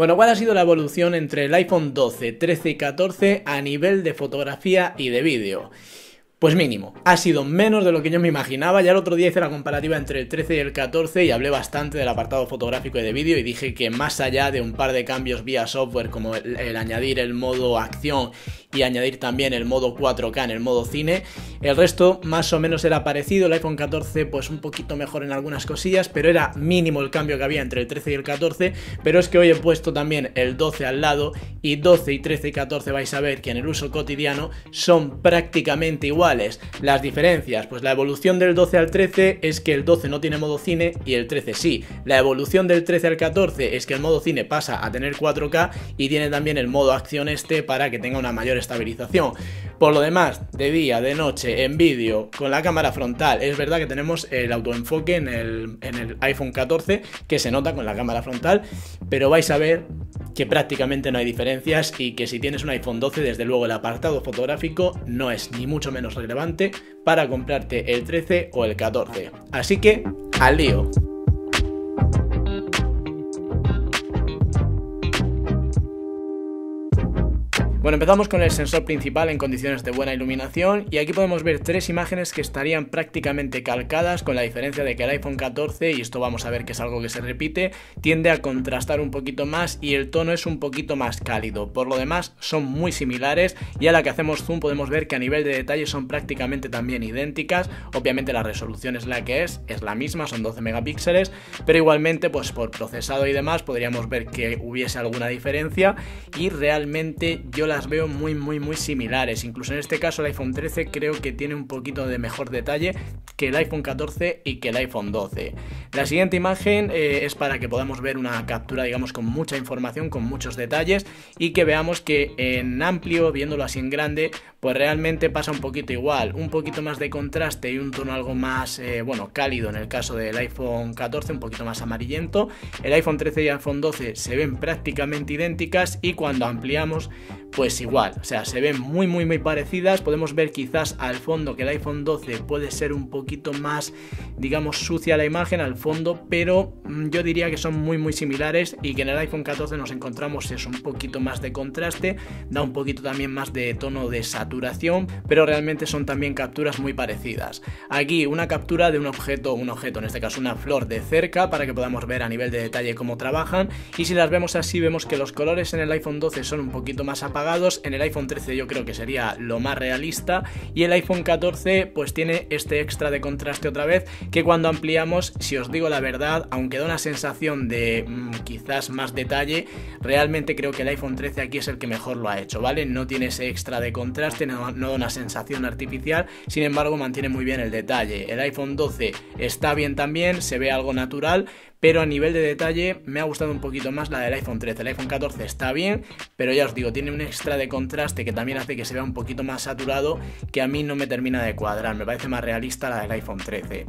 Bueno, ¿cuál ha sido la evolución entre el iPhone 12, 13 y 14 a nivel de fotografía y de vídeo? Pues mínimo, ha sido menos de lo que yo me imaginaba. Ya el otro día hice la comparativa entre el 13 y el 14 y hablé bastante del apartado fotográfico y de vídeo y dije que más allá de un par de cambios vía software como el añadir el modo acción y añadir también el modo 4K en el modo cine, el resto más o menos era parecido. El iPhone 14 pues un poquito mejor en algunas cosillas, pero era mínimo el cambio que había entre el 13 y el 14, pero es que hoy he puesto también el 12 al lado y 12 y 13 y 14 vais a ver que en el uso cotidiano son prácticamente iguales. Las diferencias, pues la evolución del 12 al 13 es que el 12 no tiene modo cine y el 13 sí. La evolución del 13 al 14 es que el modo cine pasa a tener 4K y tiene también el modo acción este para que tenga una mayor estabilización. Por lo demás, de día, de noche, en vídeo, con la cámara frontal, es verdad que tenemos el autoenfoque en el iPhone 14 que se nota con la cámara frontal, pero vais a ver que prácticamente no hay diferencias y que si tienes un iPhone 12, desde luego el apartado fotográfico no es ni mucho menos relevante para comprarte el 13 o el 14. Así que, ¡al lío! Bueno, empezamos con el sensor principal en condiciones de buena iluminación y aquí podemos ver tres imágenes que estarían prácticamente calcadas, con la diferencia de que el iPhone 14, y esto vamos a ver que es algo que se repite, tiende a contrastar un poquito más y el tono es un poquito más cálido. Por lo demás son muy similares y a la que hacemos zoom podemos ver que a nivel de detalle son prácticamente también idénticas. Obviamente la resolución es la que es la misma, son 12 megapíxeles, pero igualmente pues por procesado y demás podríamos ver que hubiese alguna diferencia y realmente yo las veo muy similares. Incluso en este caso el iPhone 13 creo que tiene un poquito de mejor detalle que el iPhone 14 y que el iPhone 12. La siguiente imagen es para que podamos ver una captura, digamos, con mucha información, con muchos detalles y que veamos que en amplio, viéndolo así en grande, pues realmente pasa un poquito igual, un poquito más de contraste y un tono algo más, bueno, cálido en el caso del iPhone 14, un poquito más amarillento. El iPhone 13 y el iPhone 12 se ven prácticamente idénticas y cuando ampliamos, pues igual, o sea, se ven muy parecidas. Podemos ver quizás al fondo que el iPhone 12 puede ser un poquito más, digamos, sucia la imagen al fondo, pero yo diría que son muy similares y que en el iPhone 14 nos encontramos eso, un poquito más de contraste, da un poquito también más de tono de saturación, pero realmente son también capturas muy parecidas. Aquí una captura de un objeto, en este caso una flor de cerca, para que podamos ver a nivel de detalle cómo trabajan, y si las vemos así vemos que los colores en el iPhone 12 son un poquito más apagados. En el iPhone 13 yo creo que sería lo más realista y el iPhone 14 pues tiene este extra de contraste otra vez, que cuando ampliamos, si os digo la verdad, aunque da una sensación de quizás más detalle, realmente creo que el iPhone 13 aquí es el que mejor lo ha hecho, ¿vale? No tiene ese extra de contraste, no da una sensación artificial, sin embargo mantiene muy bien el detalle. El iPhone 12 está bien también, se ve algo natural, pero a nivel de detalle me ha gustado un poquito más la del iPhone 13. El iPhone 14 está bien, pero ya os digo, tiene un extra de contraste que también hace que se vea un poquito más saturado, que a mí no me termina de cuadrar, me parece más realista la del iPhone 13.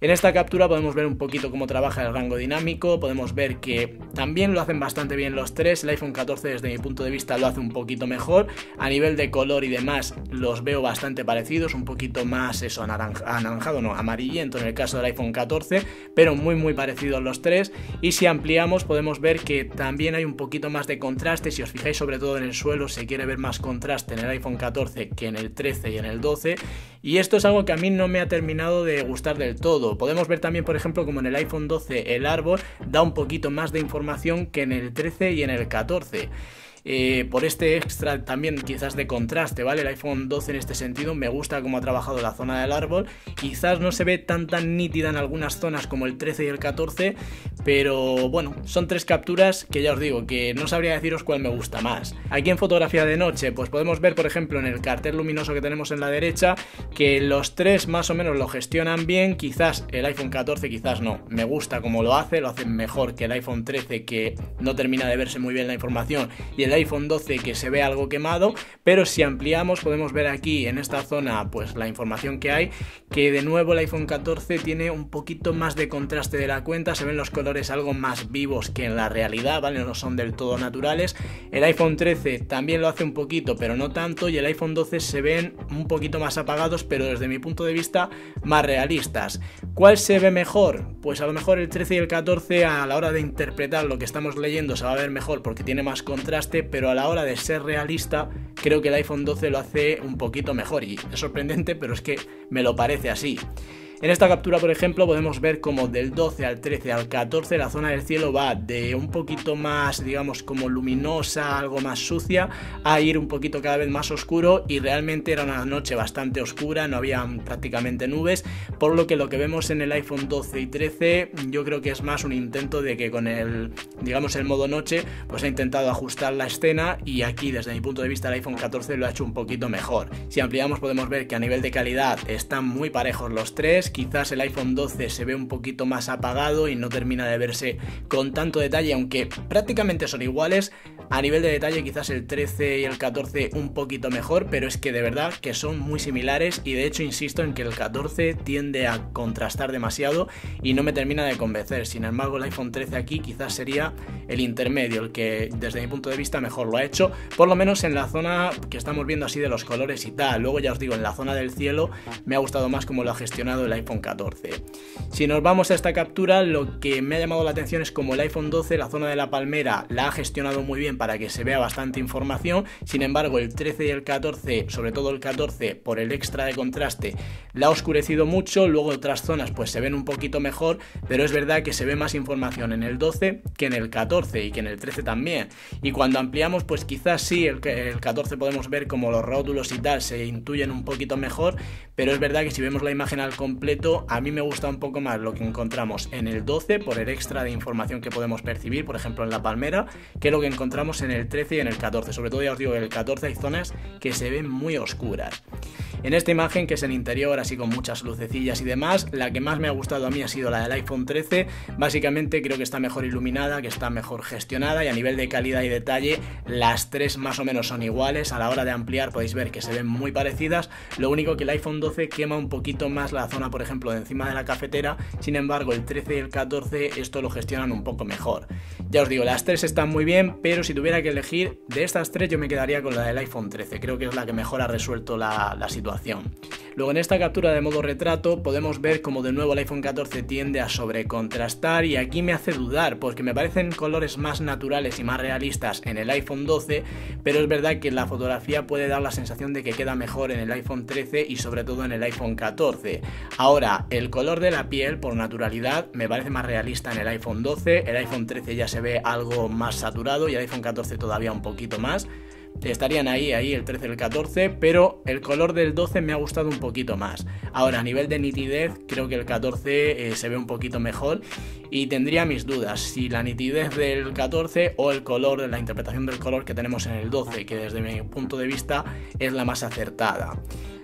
En esta captura podemos ver un poquito cómo trabaja el rango dinámico, podemos ver que también lo hacen bastante bien los tres. El iPhone 14 desde mi punto de vista lo hace un poquito mejor, a nivel de color y demás los veo bastante parecidos, un poquito más eso, anaranjado, no, amarillento en el caso del iPhone 14, pero muy parecidos los tres. Y si ampliamos podemos ver que también hay un poquito más de contraste, si os fijáis sobre todo en el suelo se quiere ver más contraste en el iPhone 14 que en el 13 y en el 12, y esto es algo que a mí no me ha terminado de gustar del todo. Podemos ver también, por ejemplo, como en el iPhone 12 el árbol da un poquito más de información que en el 13 y en el 14. Por este extra también quizás de contraste, ¿vale? El iPhone 12 en este sentido me gusta cómo ha trabajado la zona del árbol. Quizás no se ve tan nítida en algunas zonas como el 13 y el 14, pero bueno, son tres capturas que ya os digo que no sabría deciros cuál me gusta más. Aquí en fotografía de noche pues podemos ver, por ejemplo, en el cartel luminoso que tenemos en la derecha, que los tres más o menos lo gestionan bien. Quizás el iPhone 14, quizás no, me gusta cómo lo hacen mejor que el iPhone 13, que no termina de verse muy bien la información, y el iPhone 12 que se ve algo quemado. Pero si ampliamos podemos ver aquí en esta zona pues la información que hay, que de nuevo el iPhone 14 tiene un poquito más de contraste de la cuenta, se ven los colores colores algo más vivos que en la realidad, ¿vale? No son del todo naturales. El iPhone 13 también lo hace un poquito, pero no tanto, y el iPhone 12 se ven un poquito más apagados, pero desde mi punto de vista más realistas. ¿Cuál se ve mejor? Pues a lo mejor el 13 y el 14 a la hora de interpretar lo que estamos leyendo se va a ver mejor porque tiene más contraste, pero a la hora de ser realista creo que el iPhone 12 lo hace un poquito mejor, y es sorprendente, pero es que me lo parece así. En esta captura, por ejemplo, podemos ver como del 12 al 13 al 14 la zona del cielo va de un poquito más, digamos, como luminosa, algo más sucia, a ir un poquito cada vez más oscuro, y realmente era una noche bastante oscura, no había prácticamente nubes, por lo que vemos en el iPhone 12 y 13 yo creo que es más un intento de que con el, digamos, el modo noche, pues ha intentado ajustar la escena, y aquí desde mi punto de vista el iPhone 14 lo ha hecho un poquito mejor. Si ampliamos podemos ver que a nivel de calidad están muy parejos los tres. Quizás el iPhone 12 se ve un poquito más apagado y no termina de verse con tanto detalle, aunque prácticamente son iguales. A nivel de detalle quizás el 13 y el 14 un poquito mejor, pero es que de verdad que son muy similares, y de hecho insisto en que el 14 tiende a contrastar demasiado y no me termina de convencer. Sin embargo, el iPhone 13 aquí quizás sería el intermedio, el que desde mi punto de vista mejor lo ha hecho, por lo menos en la zona que estamos viendo así de los colores y tal. Luego ya os digo, en la zona del cielo me ha gustado más como lo ha gestionado el iPhone 14. Si nos vamos a esta captura, lo que me ha llamado la atención es como el iPhone 12 la zona de la palmera la ha gestionado muy bien para que se vea bastante información. Sin embargo, el 13 y el 14, sobre todo el 14 por el extra de contraste, la ha oscurecido mucho. Luego otras zonas pues se ven un poquito mejor, pero es verdad que se ve más información en el 12 que en el 14 y que en el 13 también. Y cuando ampliamos pues quizás sí, el 14 podemos ver como los rótulos y tal se intuyen un poquito mejor, pero es verdad que si vemos la imagen al completo, a mí me gusta un poco más lo que encontramos en el 12 por el extra de información que podemos percibir, por ejemplo en la palmera, que lo que encontramos en el 13 y en el 14. Sobre todo, ya os digo, en el 14 hay zonas que se ven muy oscuras. En esta imagen, que es el interior así con muchas lucecillas y demás, la que más me ha gustado a mí ha sido la del iPhone 13. Básicamente creo que está mejor iluminada, que está mejor gestionada, y a nivel de calidad y detalle las tres más o menos son iguales. A la hora de ampliar podéis ver que se ven muy parecidas, lo único que el iPhone 12 quema un poquito más la zona, por ejemplo, de encima de la cafetera. Sin embargo, el 13 y el 14 esto lo gestionan un poco mejor. Ya os digo, las tres están muy bien, pero si tuviera que elegir de estas tres yo me quedaría con la del iPhone 13, creo que es la que mejor ha resuelto la situación. Luego, en esta captura de modo retrato podemos ver como de nuevo el iPhone 14 tiende a sobrecontrastar, y aquí me hace dudar porque me parecen colores más naturales y más realistas en el iPhone 12, pero es verdad que la fotografía puede dar la sensación de que queda mejor en el iPhone 13 y sobre todo en el iPhone 14. Ahora, el color de la piel por naturalidad me parece más realista en el iPhone 12, el iPhone 13 ya se ve algo más saturado y el iPhone 14 todavía un poquito más. Estarían ahí el 13 y el 14, pero el color del 12 me ha gustado un poquito más. Ahora, a nivel de nitidez creo que el 14 se ve un poquito mejor, y tendría mis dudas si la nitidez del 14 o el color, la interpretación del color que tenemos en el 12, que desde mi punto de vista es la más acertada.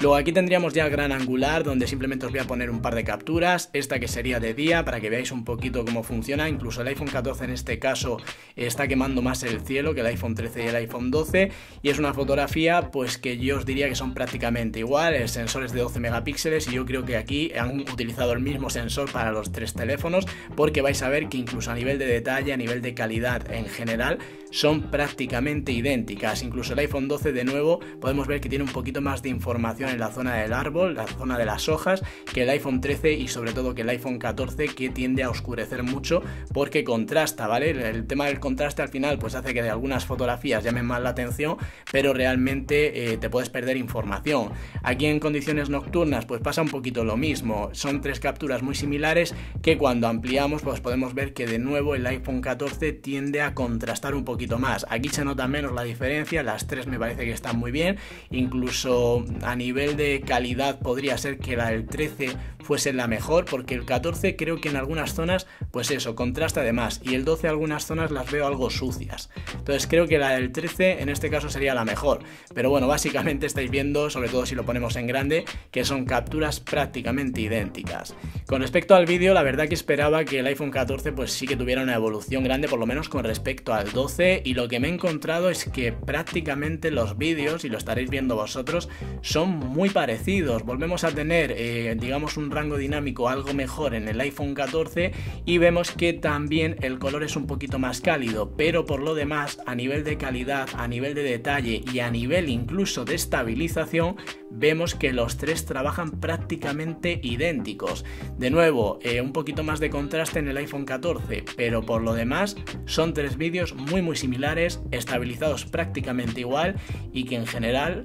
Luego aquí tendríamos ya el gran angular, donde simplemente os voy a poner un par de capturas. Esta que sería de día, para que veáis un poquito cómo funciona. Incluso el iPhone 14 en este caso está quemando más el cielo que el iPhone 13 y el iPhone 12, y es una fotografía pues que yo os diría que son prácticamente iguales. Sensores de 12 megapíxeles, y yo creo que aquí han utilizado el mismo sensor para los tres teléfonos, porque vais a ver que incluso a nivel de detalle, a nivel de calidad en general, son prácticamente idénticas. Incluso el iPhone 12 de nuevo podemos ver que tiene un poquito más de información en la zona del árbol, la zona de las hojas, que el iPhone 13 y sobre todo que el iPhone 14, que tiende a oscurecer mucho porque contrasta, ¿vale? El tema del contraste al final pues hace que de algunas fotografías llamen más la atención, pero realmente te puedes perder información. Aquí en condiciones nocturnas pues pasa un poquito lo mismo, son tres capturas muy similares que cuando ampliamos pues podemos ver que de nuevo el iPhone 14 tiende a contrastar un poquito más. Aquí se nota menos la diferencia, las tres me parece que están muy bien, incluso a nivel de calidad podría ser que la del 13 fuese la mejor, porque el 14 creo que en algunas zonas pues eso, contrasta de más, y el 12 algunas zonas las veo algo sucias, entonces creo que la del 13 en este caso sería la mejor. Pero bueno, básicamente estáis viendo, sobre todo si lo ponemos en grande, que son capturas prácticamente idénticas. Con respecto al vídeo, la verdad que esperaba que el iPhone 14 pues sí que tuviera una evolución grande, por lo menos con respecto al 12, y lo que me he encontrado es que prácticamente los vídeos, y lo estaréis viendo vosotros, son muy muy parecidos. Volvemos a tener, digamos, un rango dinámico algo mejor en el iPhone 14 y vemos que también el color es un poquito más cálido, pero por lo demás, a nivel de calidad, a nivel de detalle y a nivel incluso de estabilización, vemos que los tres trabajan prácticamente idénticos. De nuevo, un poquito más de contraste en el iPhone 14, pero por lo demás son tres vídeos muy similares, estabilizados prácticamente igual y que en general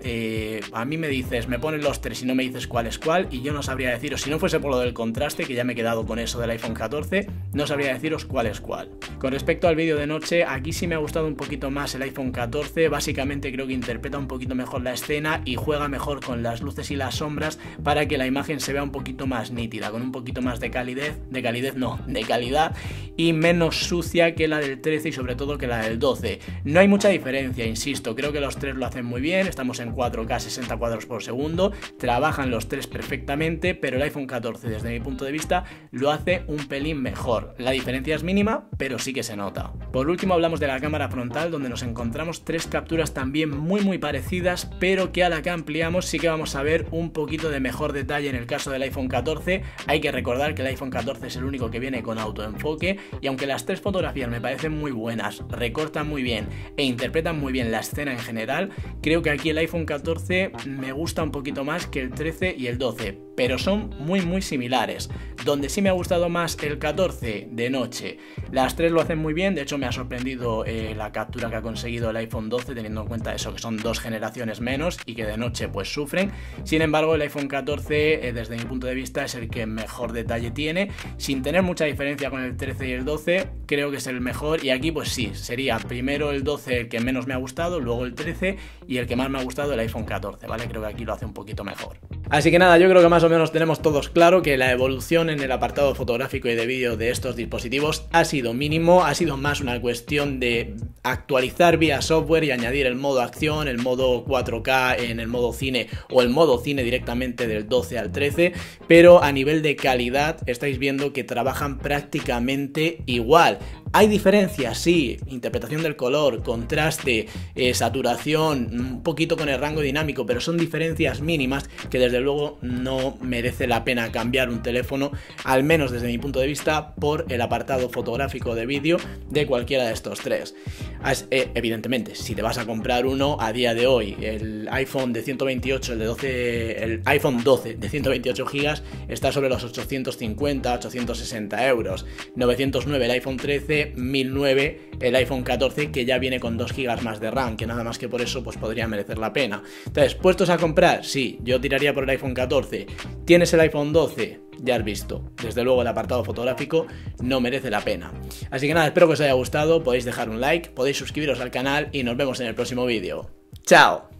a mí me dices, me ponen los tres y no me dices cuál es cuál y yo no sabría deciros, si no fuese por lo del contraste, que ya me he quedado con eso del iPhone 14, no sabría deciros cuál es cuál. Con respecto al vídeo de noche, aquí sí me ha gustado un poquito más el iPhone 14, básicamente creo que interpreta un poquito mejor la escena y juega mejor con las luces y las sombras para que la imagen se vea un poquito más nítida, con un poquito más de calidad y menos sucia que la del 13 y sobre todo que la del 12. No hay mucha diferencia, insisto, creo que los tres lo hacen muy bien, estamos en 4K 60 cuadros por segundo, trabajan los tres perfectamente, pero el iPhone 14 desde mi punto de vista lo hace un pelín mejor. La diferencia es mínima, pero sí que se nota. Por último hablamos de la cámara frontal, donde nos encontramos tres capturas también muy parecidas, pero que a la que ampliamos sí que vamos a ver un poquito de mejor detalle en el caso del iPhone 14. Hay que recordar que el iPhone 14 es el único que viene con autoenfoque y aunque las tres fotografías me parecen muy buenas, recortan muy bien e interpretan muy bien la escena en general, creo que aquí el iPhone 14 me gusta un poquito más que el 13 y el 12, pero son muy similares. Donde sí me ha gustado más el 14 de noche, las tres lo hacen muy bien, de hecho me ha sorprendido la captura que ha conseguido el iPhone 12 teniendo en cuenta eso, que son dos generaciones menos y que de noche pues sufren. Sin embargo el iPhone 14 desde mi punto de vista es el que mejor detalle tiene, sin tener mucha diferencia con el 13 y el 12, creo que es el mejor y aquí pues sí, sería primero el 12 el que menos me ha gustado, luego el 13 y el que más me ha gustado el iPhone 14, ¿vale? Creo que aquí lo hace un poquito mejor. Así que nada, yo creo que más o menos tenemos todos claro que la evolución en el apartado fotográfico y de vídeo de estos dispositivos ha sido mínimo, ha sido más una cuestión de actualizar vía software y añadir el modo acción, el modo 4K en el modo cine o el modo cine directamente del 12 al 13, pero a nivel de calidad estáis viendo que trabajan prácticamente igual. Hay diferencias, sí, interpretación del color, contraste, saturación, un poquito con el rango dinámico, pero son diferencias mínimas que desde luego no merece la pena cambiar un teléfono, al menos desde mi punto de vista, por el apartado fotográfico de vídeo de cualquiera de estos tres. Evidentemente, si te vas a comprar uno a día de hoy, el iPhone de 128, el iPhone 12 de 128 GB está sobre los 850, 860 euros, 909 el iPhone 13, 1009 el iPhone 14 que ya viene con 2 GB más de RAM, que nada más que por eso pues podría merecer la pena. Entonces, ¿puestos a comprar? Sí, yo tiraría por el iPhone 14. ¿Tienes el iPhone 12? Ya has visto, desde luego el apartado fotográfico no merece la pena. Así que nada, espero que os haya gustado, podéis dejar un like, podéis suscribiros al canal y nos vemos en el próximo vídeo. ¡Chao!